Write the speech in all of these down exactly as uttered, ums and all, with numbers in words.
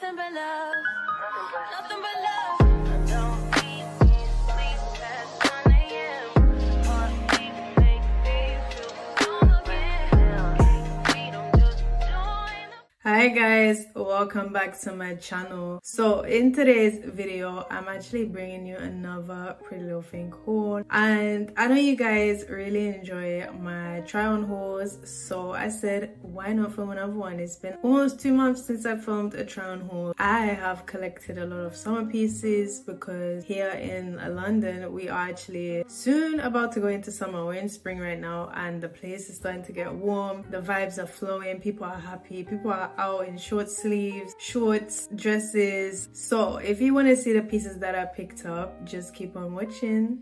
nothing but love, nothing but love. Don't beat me, sleep past nine a m Heartbeat make me feel so bad. We don't just join. Hi guys, welcome back to my channel. So in today's video, I'm actually bringing you another Pretty Little Thing haul, and I know you guys really enjoy my try on hauls, so I said why not film another one. It's been almost two months since I filmed a try on haul. I have collected a lot of summer pieces because here in London we are actually soon about to go into summer. We're in spring right now and the place is starting to get warm, the vibes are flowing, people are happy, people are out in short sleeves, shorts, dresses. So if you want to see the pieces that I picked up, just keep on watching.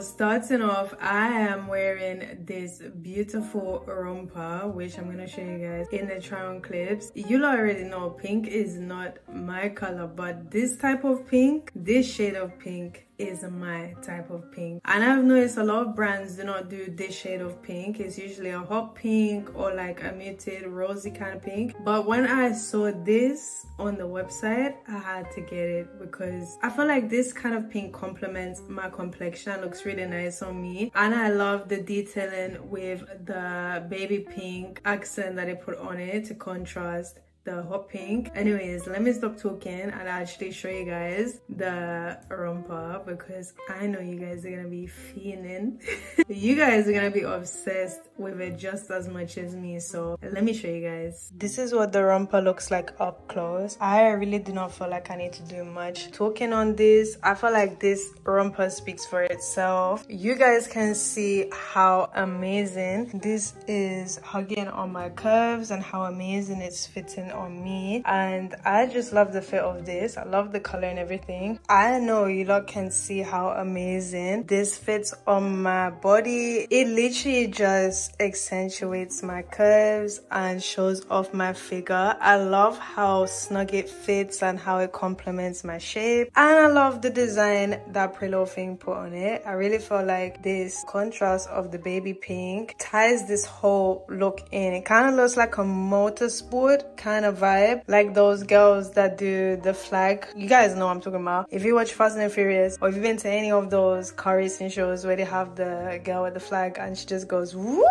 Starting off, I am wearing this beautiful romper, which I'm gonna show you guys in the try on clips. You already know pink is not my color, but this type of pink, this shade of pink is my type of pink, and I've noticed a lot of brands do not do this shade of pink. It's usually a hot pink or like a muted rosy kind of pink, but when I saw this on the website, I had to get it because I feel like this kind of pink complements my complexion, looks really nice on me, and I love the detailing with the baby pink accent that they put on it to contrast the hot pink. Anyways, let me stop talking and actually show you guys the romper because I know you guys are gonna be fiending. You guys are gonna be obsessed with it just as much as me, so let me show you guys. This is what the romper looks like up close. I really do not feel like I need to do much talking on this. I feel like this romper speaks for itself. You guys can see how amazing this is hugging on my curves and how amazing it's fitting on me, and I just love the fit of this. I love the color and everything. I know you lot can see how amazing this fits on my body. It literally just accentuates my curves and shows off my figure. I love how snug it fits and how it complements my shape, and I love the design that Pretty Little Thing put on it. I really feel like this contrast of the baby pink ties this whole look in. It kind of looks like a motorsport kind of vibe, like those girls that do the flag. You guys know what I'm talking about. If you watch Fast and Furious or if you've been to any of those car racing shows where they have the girl with the flag and she just goes whoop.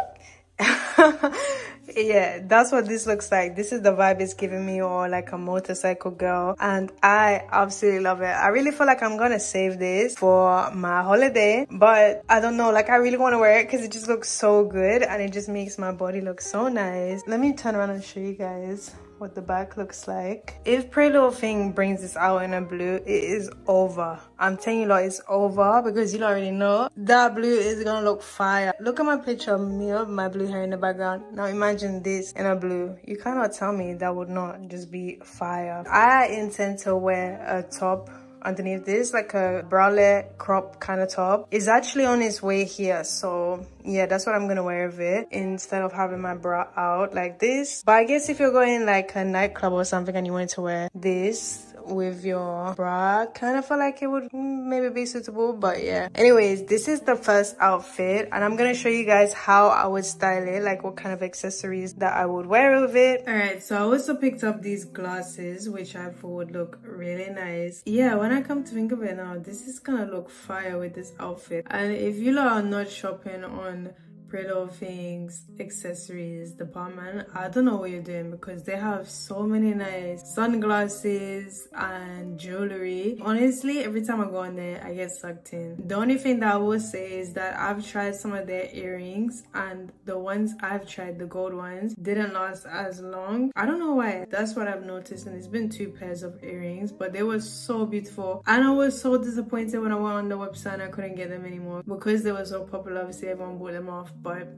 Yeah, that's what this looks like. This is the vibe it's giving me, or like a motorcycle girl, and I absolutely love it. I really feel like I'm gonna save this for my holiday, but I don't know, like I really want to wear it because it just looks so good and it just makes my body look so nice. Let me turn around and show you guys what the back looks like. If Pretty Little Thing brings this out in a blue, it is over. I'm telling you lot, it's over because you already know that blue is gonna look fire. Look at my picture of me with my blue hair in the background. Now imagine this in a blue. You cannot tell me that would not just be fire. I intend to wear a top underneath this, like a bralette crop kind of top. It's actually on its way here, so yeah, that's what I'm gonna wear with it instead of having my bra out like this. But I guess if you're going like a nightclub or something and you wanted to wear this with your bra, kind of feel like it would maybe be suitable, but yeah. Anyways, this is the first outfit, and I'm gonna show you guys how I would style it, like what kind of accessories that I would wear with it. All right, so I also picked up these glasses, which I thought would look really nice. Yeah, when I come to think of it now, this is gonna look fire with this outfit. And if you lot are not shopping on Pretty Little Thing's accessories department, I don't know what you're doing because they have so many nice sunglasses and jewelry. Honestly, every time I go on there, I get sucked in. The only thing that I will say is that I've tried some of their earrings, and the ones I've tried, the gold ones, didn't last as long. I don't know why. That's what I've noticed, and it's been two pairs of earrings, but they were so beautiful. And I was so disappointed when I went on the website and I couldn't get them anymore because they were so popular. Obviously, everyone bought them off, but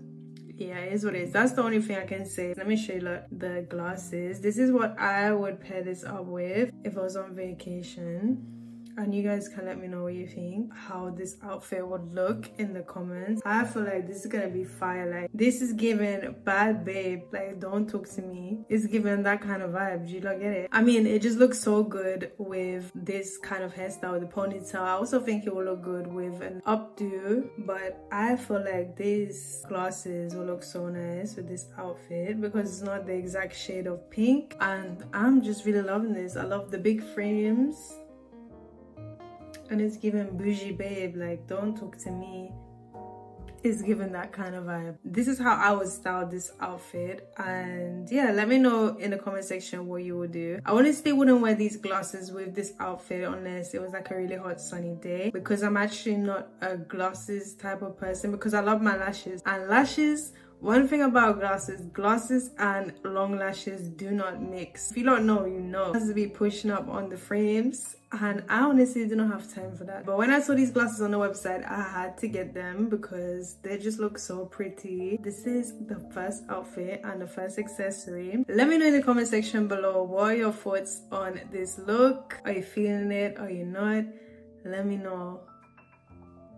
yeah, it is what it is. That's the only thing I can say. Let me show you like the glasses. This is what I would pair this up with if I was on vacation. and you guys can let me know what you think, how this outfit would look in the comments. I feel like this is gonna be fire. Like, this is giving bad babe, like don't talk to me. It's giving that kind of vibe. Do you not get it? I mean, it just looks so good with this kind of hairstyle, the ponytail. I also think it will look good with an updo, but I feel like these glasses will look so nice with this outfit because it's not the exact shade of pink, and I'm just really loving this. I love the big frames, and it's giving bougie babe, like don't talk to me. It's giving that kind of vibe. This is how I would style this outfit, and yeah, let me know in the comment section what you would do. I honestly wouldn't wear these glasses with this outfit unless it was like a really hot sunny day, because I'm actually not a glasses type of person, because I love my lashes, and lashes, one thing about glasses, glasses and long lashes do not mix. If you don't know, you know. It has to be pushing up on the frames, and I honestly do not have time for that. But when I saw these glasses on the website, I had to get them because they just look so pretty. This is the first outfit and the first accessory. Let me know in the comment section below, what are your thoughts on this look? Are you feeling it? Are you not? Let me know.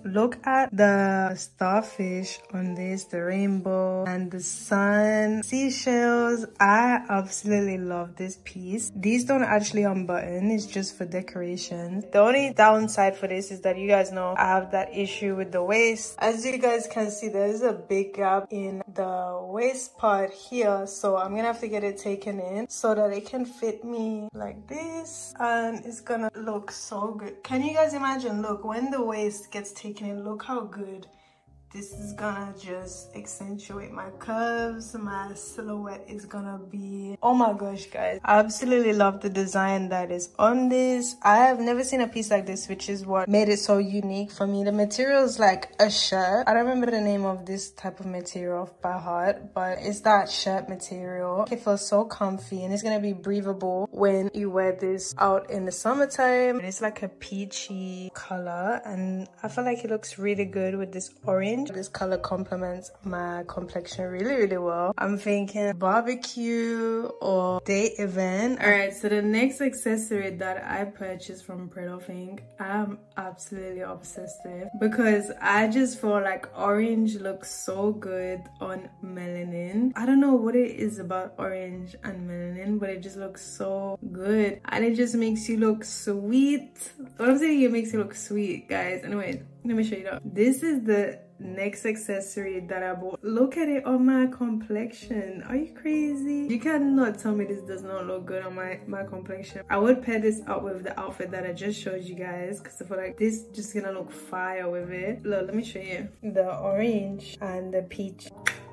Look at the starfish on this, the rainbow and the sun, seashells. I absolutely love this piece. These don't actually unbutton, it's just for decoration. The only downside for this is that you guys know I have that issue with the waist. As you guys can see, there's a big gap in the waist part here, so I'm gonna have to get it taken in so that it can fit me like this, and it's gonna look so good. Can you guys imagine? Look, when the waist gets taken in, look how good this is gonna just accentuate my curves. My silhouette is gonna be, oh my gosh guys, I absolutely love the design that is on this. I have never seen a piece like this, which is what made it so unique for me. The material is like a shirt. I don't remember the name of this type of material by heart, but it's that shirt material. It feels so comfy, and it's gonna be breathable when you wear this out in the summertime. It's like a peachy color, and I feel like it looks really good with this orange. This color complements my complexion really, really well. I'm thinking barbecue or day event. All right, so the next accessory that I purchased from Pretty Little Thing, I'm absolutely obsessed with, because I just feel like orange looks so good on melanin. I don't know what it is about orange and melanin, but it just looks so good, and it just makes you look sweet. What I'm saying, it makes you look sweet, guys. Anyway, let me show you that. This is the next accessory that I bought. Look at it on my complexion. Are you crazy? You cannot tell me this does not look good on my my complexion. I would pair this up with the outfit that I just showed you guys, because I feel like this just gonna look fire with it. Look, let me show you the orange and the peach.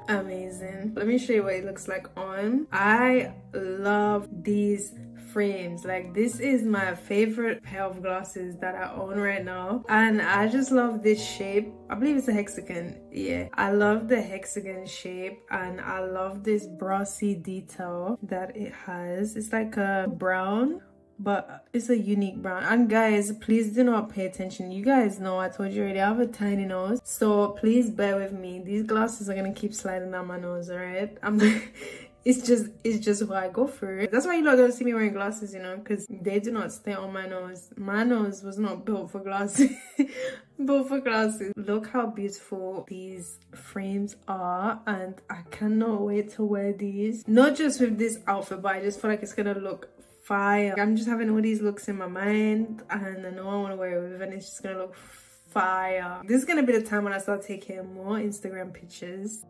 Amazing. Let me show you what it looks like on. I love these frames. Like, this is my favorite pair of glasses that I own right now, and I just love this shape. I believe it's a hexagon. Yeah, I love the hexagon shape, and I love this brassy detail that it has. It's like a brown, but it's a unique brown. And guys, please do not pay attention. You guys know I told you already, I have a tiny nose, so please bear with me. These glasses are gonna keep sliding down my nose, all right? I'm like, it's just it's just what I go through. That's why you lot don't see me wearing glasses, you know, because they do not stay on my nose. My nose was not built for glasses. Built for glasses. Look how beautiful these frames are, and I cannot wait to wear these. Not just with this outfit, but I just feel like it's gonna look fire. I'm just having all these looks in my mind, and I know I want to wear it with, and it's just gonna look fire. This is gonna be the time when I start taking more Instagram pictures.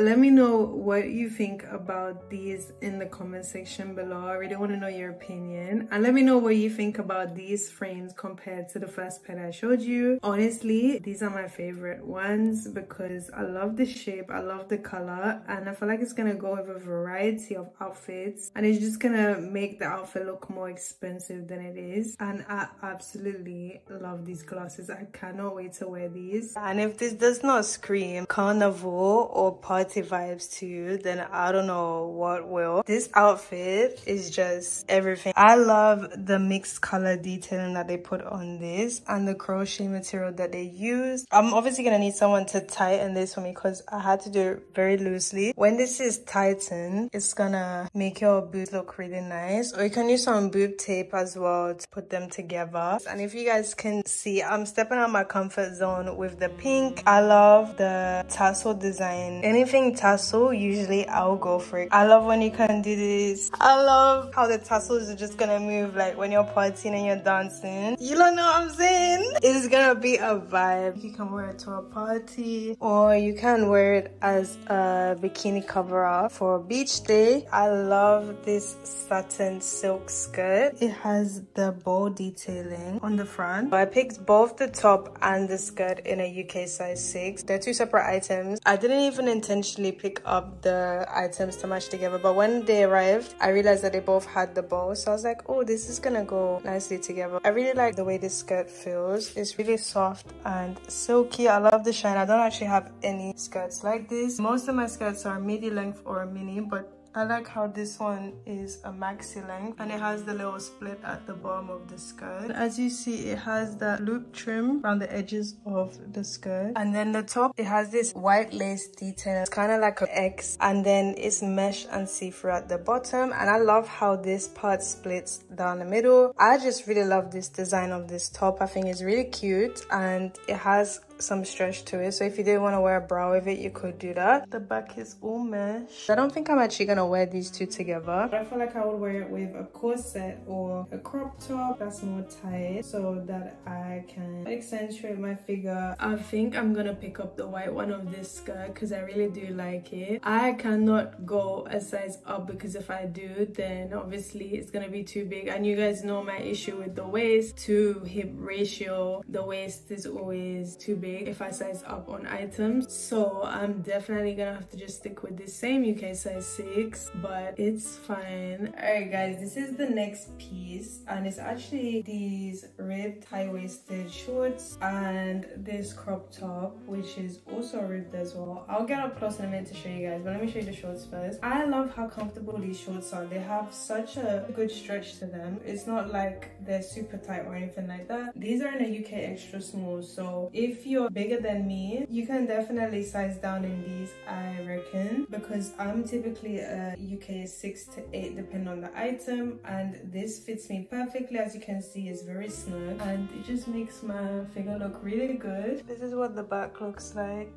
Let me know what you think about these in the comment section below. I really want to know your opinion, and let me know what you think about these frames compared to the first pair I showed you. Honestly, these are my favorite ones because I love the shape, I love the color, and I feel like it's gonna go with a variety of outfits, and it's just gonna make the outfit look more expensive than it is. And I absolutely love these glasses. I cannot wait to wear these. And if this does not scream carnival or party party vibes to you, then I don't know what will. This outfit is just everything. I love the mixed color detailing that they put on this and the crochet material that they used. I'm obviously gonna need someone to tighten this for me because I had to do it very loosely. When this is tightened, it's gonna make your boobs look really nice, or you can use some boob tape as well to put them together. And if you guys can see, I'm stepping out my comfort zone with the pink. I love the tassel design. Anything tassel, usually I'll go for it. I love when you can do this. I love how the tassels are just gonna move, like when you're partying and you're dancing, you don't know what I'm saying. It's gonna be a vibe. You can wear it to a party, or you can wear it as a bikini cover up for a beach day. I love this satin silk skirt. It has the bow detailing on the front. I picked both the top and the skirt in a U K size six. They're two separate items. I didn't even intentionally pick up the items to match together, but when they arrived, I realized that they both had the bow, so I was like, oh, this is gonna go nicely together. I really like the way this skirt feels. It's really soft and silky. I love the shine. I don't actually have any skirts like this. Most of my skirts are midi length or mini, but I like how this one is a maxi length and it has the little split at the bottom of the skirt. As you see, it has that loop trim around the edges of the skirt, and then the top, it has this white lace detail. It's kind of like an X, and then it's mesh and see-through at the bottom. And I love how this part splits down the middle. I just really love this design of this top. I think it's really cute and it has some stretch to it, so if you didn't want to wear a bra with it, you could do that. The back is all mesh. I don't think I'm actually gonna wear these two together. I feel like I would wear it with a corset or a crop top that's more tight, so that I can accentuate my figure. I think I'm gonna pick up the white one of this skirt because I really do like it. I cannot go a size up because if I do, then obviously it's gonna be too big, and you guys know my issue with the waist to hip ratio. The waist is always too big if I size up on items, so I'm definitely gonna have to just stick with this same U K size six, but it's fine. All right guys, this is the next piece, and it's actually these ribbed high-waisted shorts and this crop top, which is also ribbed as well. I'll get up close in a minute to show you guys, but let me show you the shorts first. I love how comfortable these shorts are. They have such a good stretch to them. It's not like they're super tight or anything like that. These are in a U K extra small, so if you bigger than me, you can definitely size down in these, I reckon, because I'm typically a U K six to eight depending on the item, and this fits me perfectly. As you can see, it's very snug and it just makes my figure look really good. This is what the back looks like.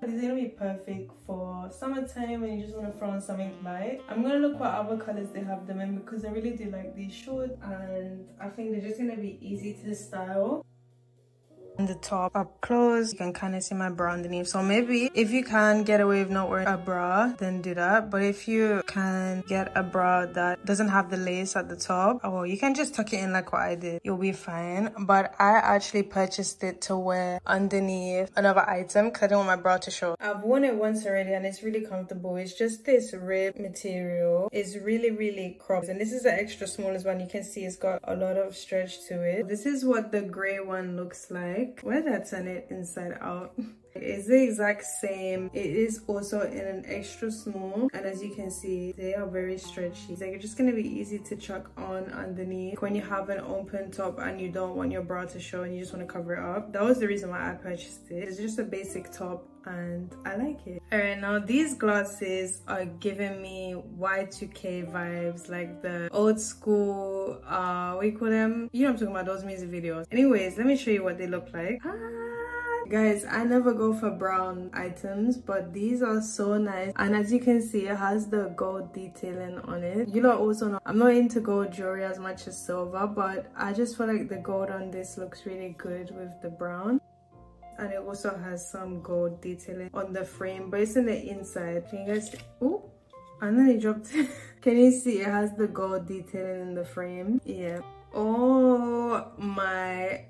It's gonna be perfect for summertime when you just want to throw on something light. I'm gonna look what other colors they have them in because I really do like these shorts, and I think they're just gonna be easy to style. The top up close, you can kind of see my bra underneath, so maybe if you can get away with not wearing a bra, then do that. But if you can get a bra that doesn't have the lace at the top, oh, you can just tuck it in like what I did, you'll be fine. But I actually purchased it to wear underneath another item because I didn't want my bra to show. I've worn it once already and it's really comfortable. It's just this ribbed material. It's really really cropped, and this is the extra smallest one. You can see it's got a lot of stretch to it. This is what the gray one looks like when I turn it inside out. It's the exact same. It is also in an extra small, and as you can see, they are very stretchy. It's like it's just gonna be easy to chuck on underneath when you have an open top and you don't want your bra to show and you just want to cover it up. That was the reason why I purchased it. It's just a basic top and I like it. All right, now these glasses are giving me Y two K vibes, like the old school, uh what do you call them, you know what I'm talking about, those music videos. Anyways, let me show you what they look like. Ah! Guys, I never go for brown items, but these are so nice, and as you can see, it has the gold detailing on it. You know, also know I'm not into gold jewelry as much as silver, but I just feel like the gold on this looks really good with the brown. And it also has some gold detailing on the frame, but it's in the inside. Can you guys see? Oh, and then it dropped it. Can you see it has the gold detailing in the frame? Yeah. Oh my...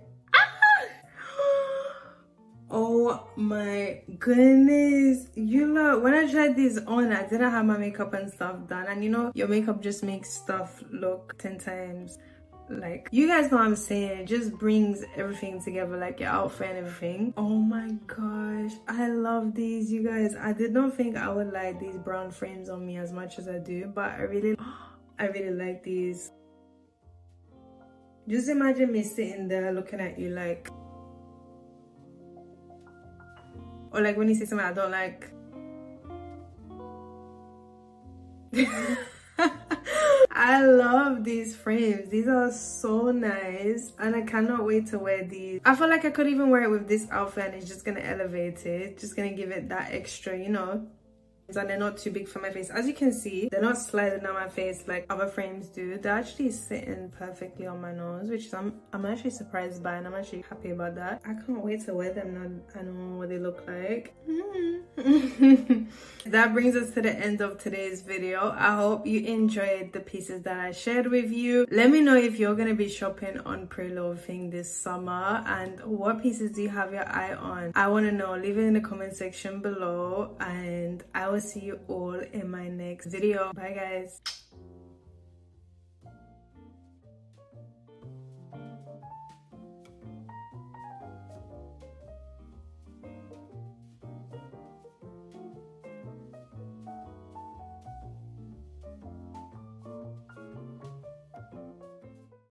oh my goodness, you look, when I tried these on, I didn't have my makeup and stuff done, and you know, your makeup just makes stuff look ten times Like, you guys know what I'm saying, it just brings everything together, like your outfit and everything. Oh my gosh, I love these, you guys. I did not think I would like these brown frames on me as much as I do, but I really I really like these. Just imagine me sitting there looking at you like, or like when you say something I don't like. I love these frames. These are so nice and I cannot wait to wear these. I feel like I could even wear it with this outfit and it's just gonna elevate it, just gonna give it that extra, you know. And they're not too big for my face. As you can see, they're not sliding down my face like other frames do. They're actually sitting perfectly on my nose, which I'm I'm actually surprised by, and I'm actually happy about that. I can't wait to wear them now I know what they look like. That brings us to the end of today's video. I hope you enjoyed the pieces that I shared with you. Let me know if you're going to be shopping on Pretty Little Thing this summer, and what pieces do you have your eye on? I want to know. Leave it in the comment section below, and I will see you all in my next video. Bye guys.